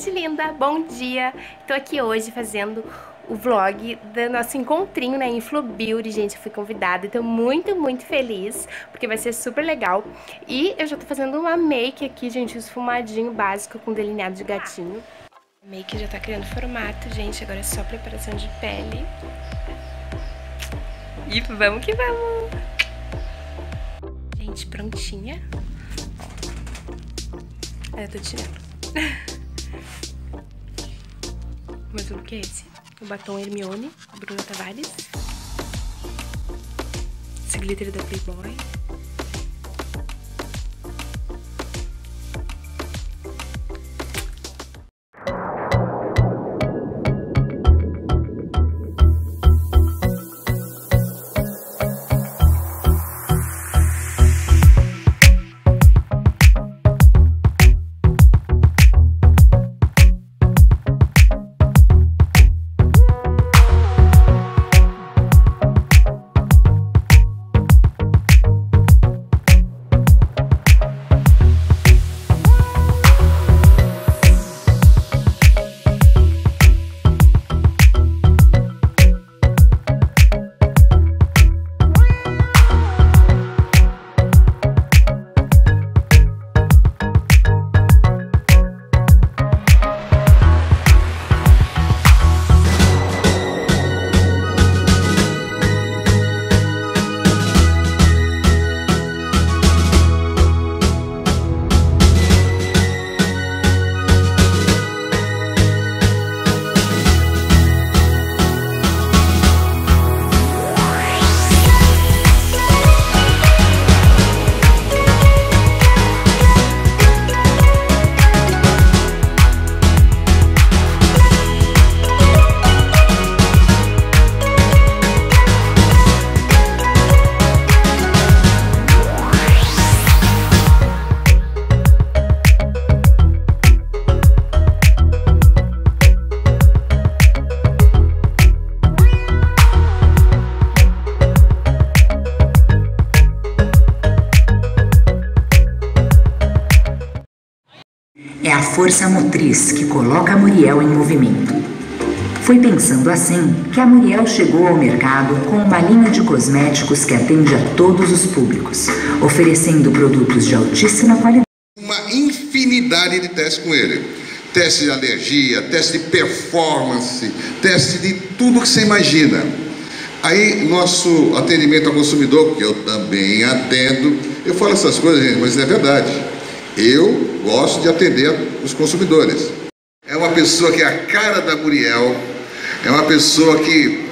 gente linda, bom dia! Tô aqui hoje fazendo o vlog do nosso encontrinho na Influbeauty, gente. Eu fui convidada e tô muito, muito feliz, porque vai ser super legal. E eu já tô fazendo uma make aqui, gente, um esfumadinho básico com delineado de gatinho. A make já tá criando formato, gente, agora é só preparação de pele. E vamos que vamos! Gente, prontinha. Eu tô tirando. Mas o look é esse? O batom Hermione, Bruna Tavares. Esse glitter da Playboy. É a força motriz que coloca a Muriel em movimento. Foi pensando assim que a Muriel chegou ao mercado com uma linha de cosméticos que atende a todos os públicos, oferecendo produtos de altíssima qualidade. Uma infinidade de testes com ele. Teste de alergia, teste de performance, teste de tudo que você imagina. Aí nosso atendimento ao consumidor, que eu também atendo, eu falo essas coisas, gente, mas é verdade. Eu gosto de atender os consumidores. É uma pessoa que é a cara da Muriel, é uma pessoa que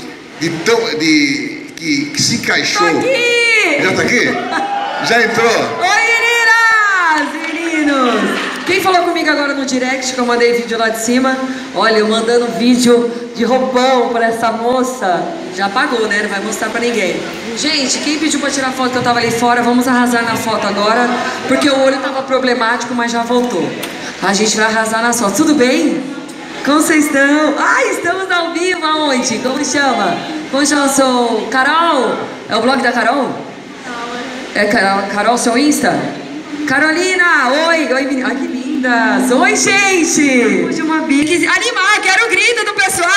se encaixou. Tá aqui! Já tá aqui? Já entrou? Oi, meninas, meninos! Quem falou comigo agora no direct, que eu mandei vídeo lá de cima? Olha, eu mandando vídeo de roupão pra essa moça. Já pagou, né? Não vai mostrar pra ninguém. Gente, quem pediu pra tirar foto que eu tava ali fora, vamos arrasar na foto agora, porque o olho tava problemático, mas já voltou. A gente vai arrasar na foto. Tudo bem? Como vocês estão? Ai, estamos ao vivo aonde? Como chama? Como chama o seu... Carol? É o blog da Carol? É Carol, seu Insta? Carolina, oi, oi meninas, ai que lindas, oi gente, hoje uma big, animar, quero o grito do pessoal,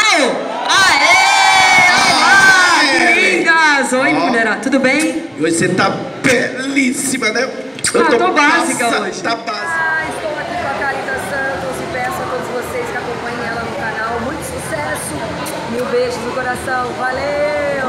aê, olá, que lindas, oi mulherada, tudo bem? Hoje você tá belíssima, né? Eu tô básica hoje. Tá básica. Estou aqui com a Kalita Santos e peço a todos vocês que acompanhem ela no canal, muito sucesso, 1000 beijos no coração, valeu!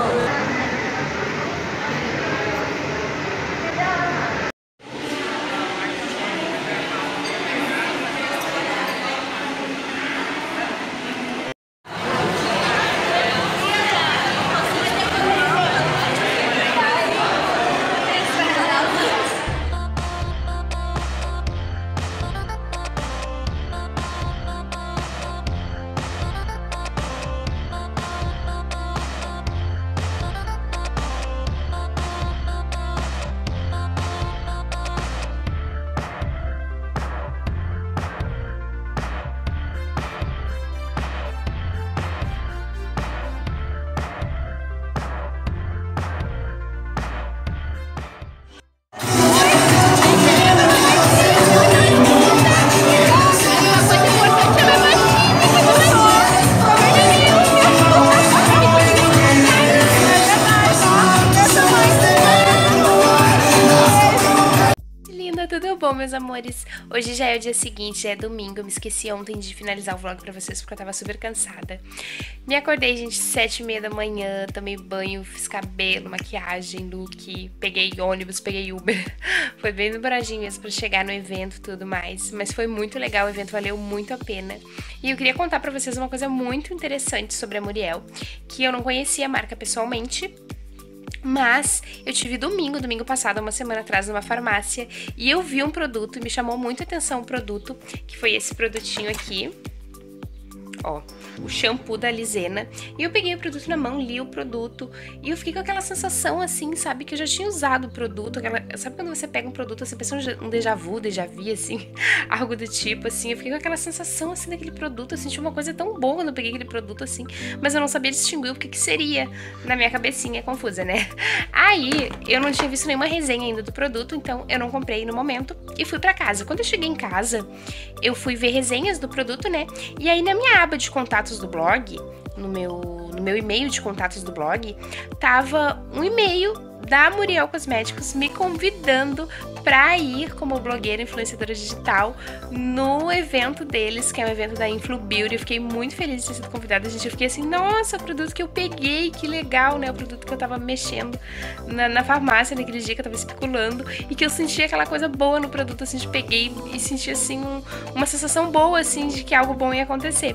Bom, meus amores, hoje já é o dia seguinte, já é domingo. Eu me esqueci ontem de finalizar o vlog pra vocês porque eu tava super cansada. Me acordei, gente, 7h30 da manhã, tomei banho, fiz cabelo, maquiagem, look, peguei ônibus, peguei Uber. Foi bem dobradinho mesmo pra chegar no evento e tudo mais, mas foi muito legal, o evento valeu muito a pena. E eu queria contar pra vocês uma coisa muito interessante sobre a Muriel, que eu não conhecia a marca pessoalmente. Mas eu tive domingo passado, uma semana atrás, numa farmácia, e eu vi um produto e me chamou muito a atenção o produto, que foi esse produtinho aqui, ó, o shampoo da Alisena. E eu peguei o produto na mão, li o produto e eu fiquei com aquela sensação assim, sabe, que eu já tinha usado o produto, aquela... Sabe quando você pega um produto, você pensa um déjà vu, assim, algo do tipo, assim. Eu fiquei com aquela sensação assim daquele produto, eu senti uma coisa tão boa quando eu peguei aquele produto assim, mas eu não sabia distinguir o que seria na minha cabecinha confusa, né? Aí eu não tinha visto nenhuma resenha ainda do produto, então eu não comprei no momento e fui pra casa. Quando eu cheguei em casa, eu fui ver resenhas do produto, né? E aí na minha aba de contatos do blog, no meu e-mail de contatos do blog, tava um e-mail da Muriel Cosméticos me convidando pra ir como blogueira influenciadora digital no evento deles, que é um evento da Influbeauty. Eu fiquei muito feliz de ter sido convidada, gente. Eu fiquei assim, nossa, o produto que eu peguei, que legal, né? O produto que eu tava mexendo na farmácia naquele dia, que eu tava especulando, e que eu senti aquela coisa boa no produto, assim, de peguei e senti, assim, uma sensação boa, assim, de que algo bom ia acontecer.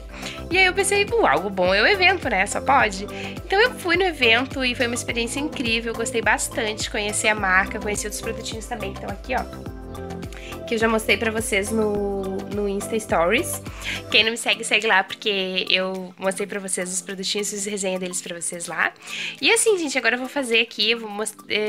E aí eu pensei, algo bom é o evento, né? Só pode. Então eu fui no evento e foi uma experiência incrível, eu gostei bastante, conhecer a marca, conhecer outros produtinhos também que estão aqui, ó, que eu já mostrei pra vocês no Insta Stories. Quem não me segue, segue lá, porque eu mostrei pra vocês os produtinhos, fiz resenha deles pra vocês lá. E assim, gente, agora eu vou fazer aqui, eu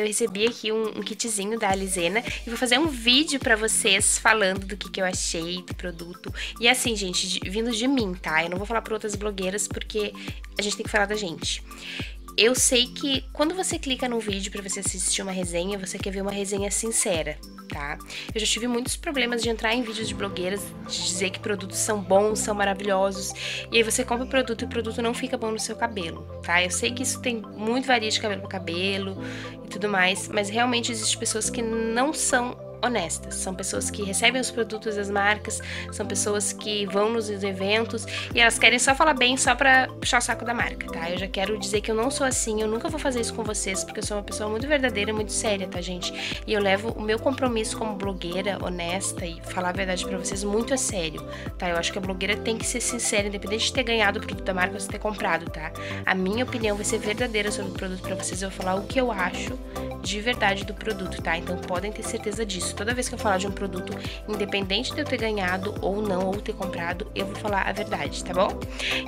recebi aqui um kitzinho da Alisena e vou fazer um vídeo pra vocês falando do que eu achei do produto. E assim, gente, vindo de mim, tá? Eu não vou falar pra outras blogueiras, porque a gente tem que falar da gente. Eu sei que quando você clica num vídeo pra você assistir uma resenha, você quer ver uma resenha sincera, tá? Eu já tive muitos problemas de entrar em vídeos de blogueiras, de dizer que produtos são bons, são maravilhosos, e aí você compra o produto e o produto não fica bom no seu cabelo, tá? Eu sei que isso tem muito varia de cabelo pra cabelo e tudo mais, mas realmente existem pessoas que não são honestas, são pessoas que recebem os produtos das marcas, são pessoas que vão nos eventos e elas querem só falar bem só pra puxar o saco da marca, tá? Eu já quero dizer que eu não sou assim, eu nunca vou fazer isso com vocês, porque eu sou uma pessoa muito verdadeira, muito séria, tá, gente? E eu levo o meu compromisso como blogueira honesta e falar a verdade pra vocês muito a sério, tá? Eu acho que a blogueira tem que ser sincera, independente de ter ganhado o produto da marca ou de ter comprado, tá? A minha opinião vai ser verdadeira sobre o produto pra vocês, eu vou falar o que eu acho de verdade do produto, tá? Então podem ter certeza disso. Toda vez que eu falar de um produto, independente de eu ter ganhado ou não, ou ter comprado, eu vou falar a verdade, tá bom?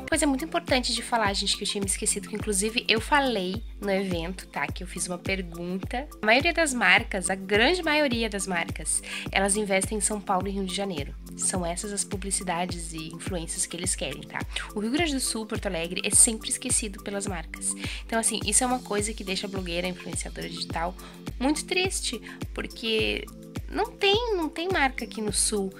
Coisa muito importante de falar, gente, que eu tinha me esquecido, que inclusive eu falei no evento, tá? Que eu fiz uma pergunta. A maioria das marcas, a grande maioria das marcas, elas investem em São Paulo e Rio de Janeiro. São essas as publicidades e influências que eles querem, tá? O Rio Grande do Sul, Porto Alegre, é sempre esquecido pelas marcas. Então, assim, isso é uma coisa que deixa a blogueira, a influenciadora digital, muito triste, porque não tem marca aqui no Sul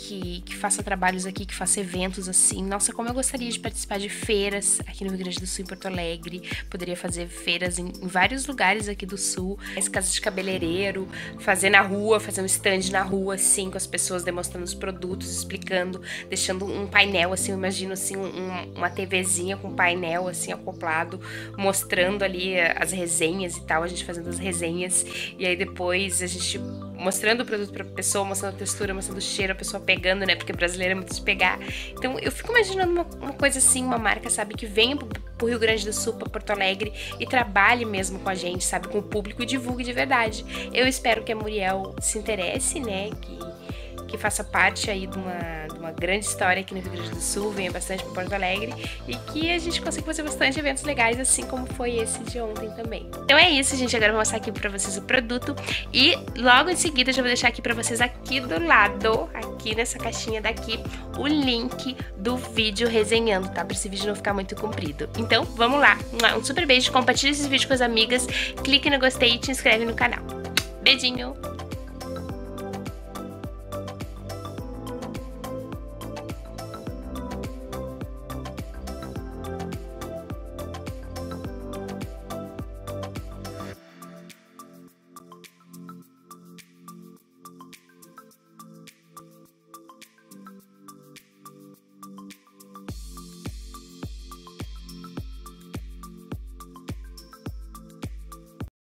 que faça trabalhos aqui, que faça eventos assim. Nossa, como eu gostaria de participar de feiras aqui no Rio Grande do Sul, em Porto Alegre. Poderia fazer feiras em vários lugares aqui do Sul. As casas de cabeleireiro, fazer na rua, fazer um stand na rua, assim, com as pessoas demonstrando os produtos, explicando, deixando um painel, assim, eu imagino, assim, uma TVzinha com painel, assim, acoplado, mostrando ali as resenhas e tal, a gente fazendo as resenhas. E aí depois a gente mostrando o produto pra pessoa, mostrando a textura, mostrando o cheiro, a pessoa pegando, né? Porque brasileiro é muito de pegar. Então eu fico imaginando uma coisa assim, uma marca, sabe, que venha pro Rio Grande do Sul, pra Porto Alegre e trabalhe mesmo com a gente, sabe, com o público e divulgue de verdade. Eu espero que a Muriel se interesse, né? Que faça parte aí de uma grande história aqui no Rio Grande do Sul, venha bastante para Porto Alegre e que a gente consiga fazer bastante eventos legais, assim como foi esse de ontem também. Então é isso, gente, agora eu vou mostrar aqui para vocês o produto e logo em seguida eu já vou deixar aqui para vocês aqui do lado, aqui nessa caixinha daqui, o link do vídeo resenhando, tá? Para esse vídeo não ficar muito comprido. Então vamos lá, um super beijo, compartilha esse vídeo com as amigas, clique no gostei e te inscreve no canal. Beijinho!